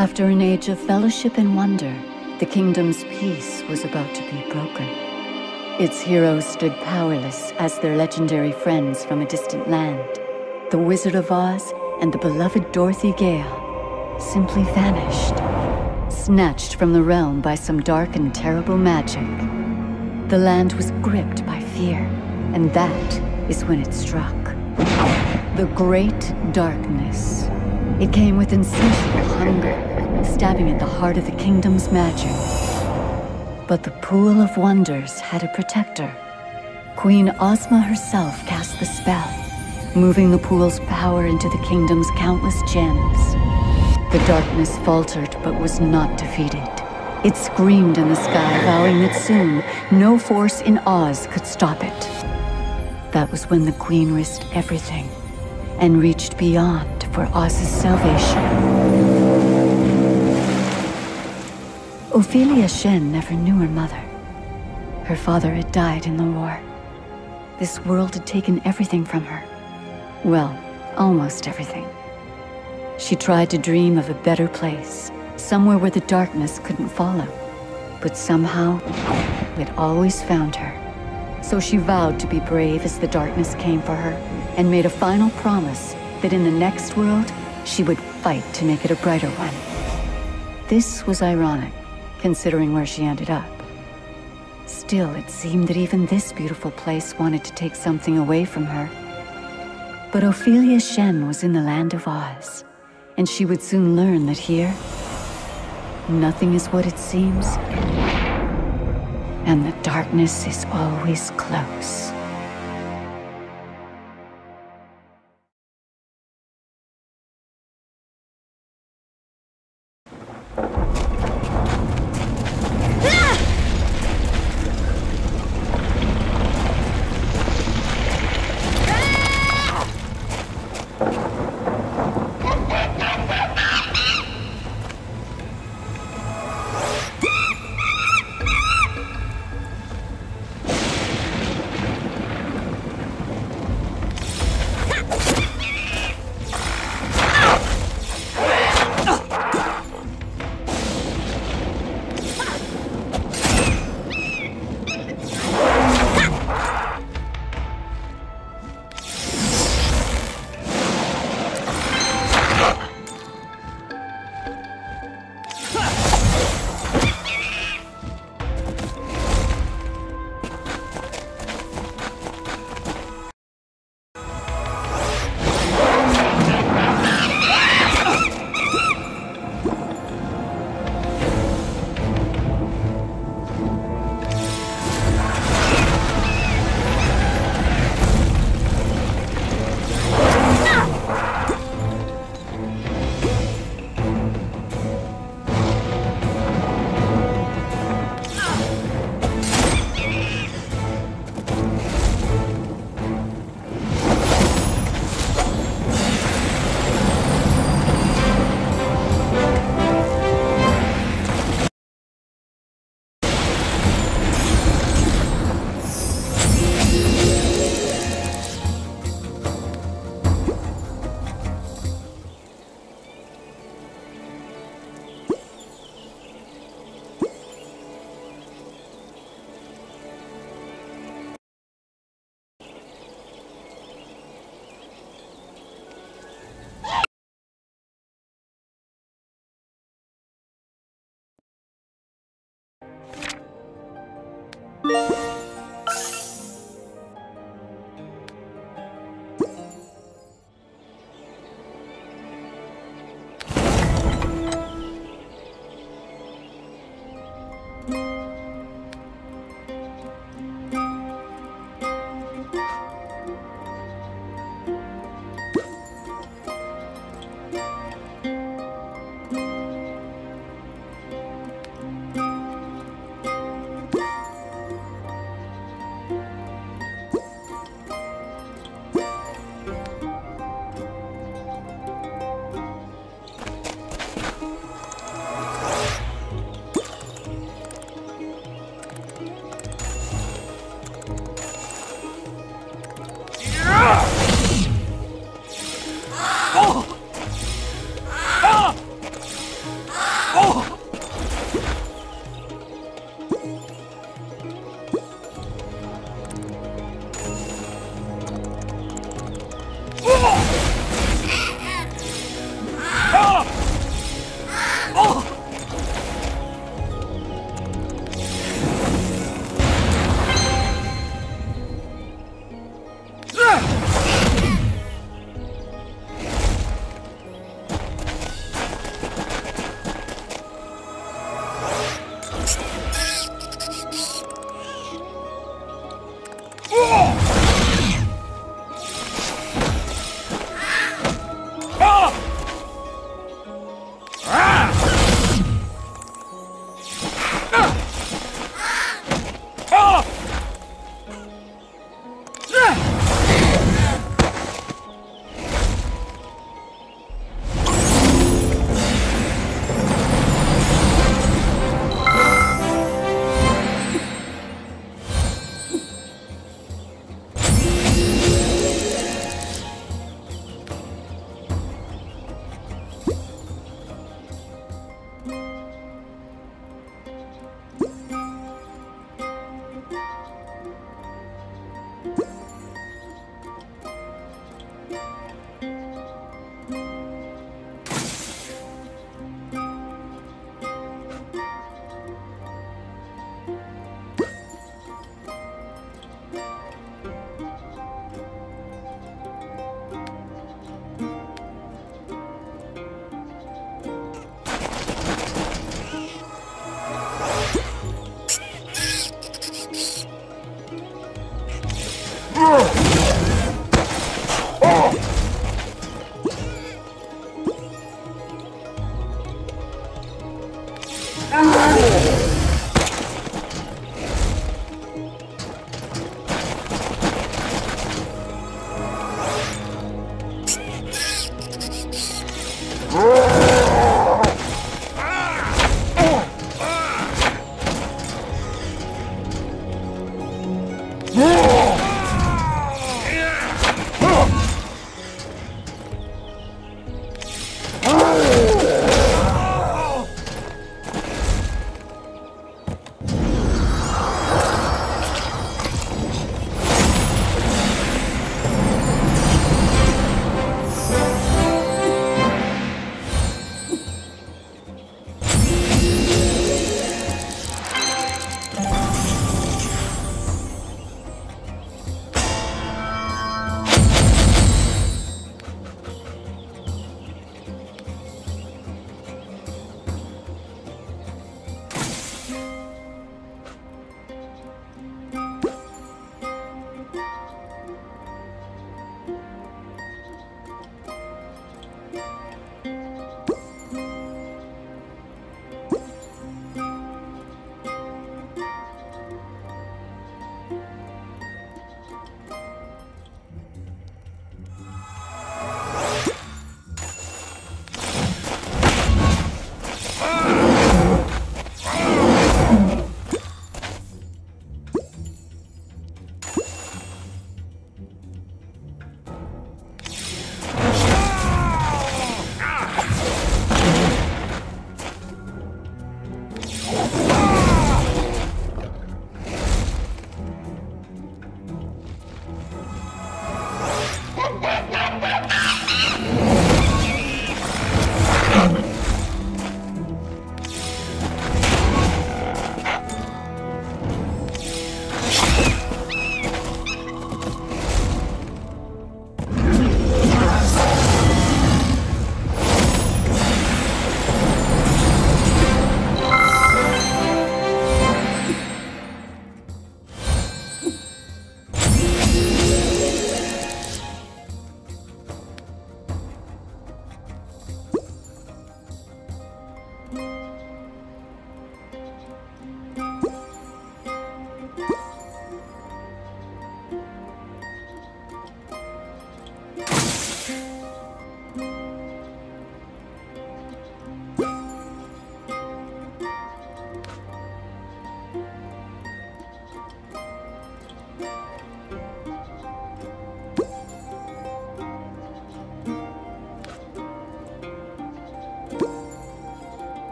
After an age of fellowship and wonder, the kingdom's peace was about to be broken. Its heroes stood powerless as their legendary friends from a distant land, the Wizard of Oz and the beloved Dorothy Gale, simply vanished, snatched from the realm by some dark and terrible magic. The land was gripped by fear, and that is when it struck. The Great Darkness. It came with insatiable hunger, stabbing at the heart of the kingdom's magic. But the Pool of Wonders had a protector. Queen Ozma herself cast the spell, moving the pool's power into the kingdom's countless gems. The darkness faltered but was not defeated. It screamed in the sky, vowing that soon no force in Oz could stop it. That was when the Queen risked everything and reached beyond for Oz's salvation. Ophelia Shen never knew her mother. Her father had died in the war. This world had taken everything from her. Well, almost everything. She tried to dream of a better place, somewhere where the darkness couldn't follow. But somehow, it always found her. So she vowed to be brave as the darkness came for her, and made a final promise that in the next world, she would fight to make it a brighter one. This was ironic, considering where she ended up. Still, it seemed that even this beautiful place wanted to take something away from her. But Ophelia Shen was in the Land of Oz, and she would soon learn that here, nothing is what it seems, and the darkness is always close.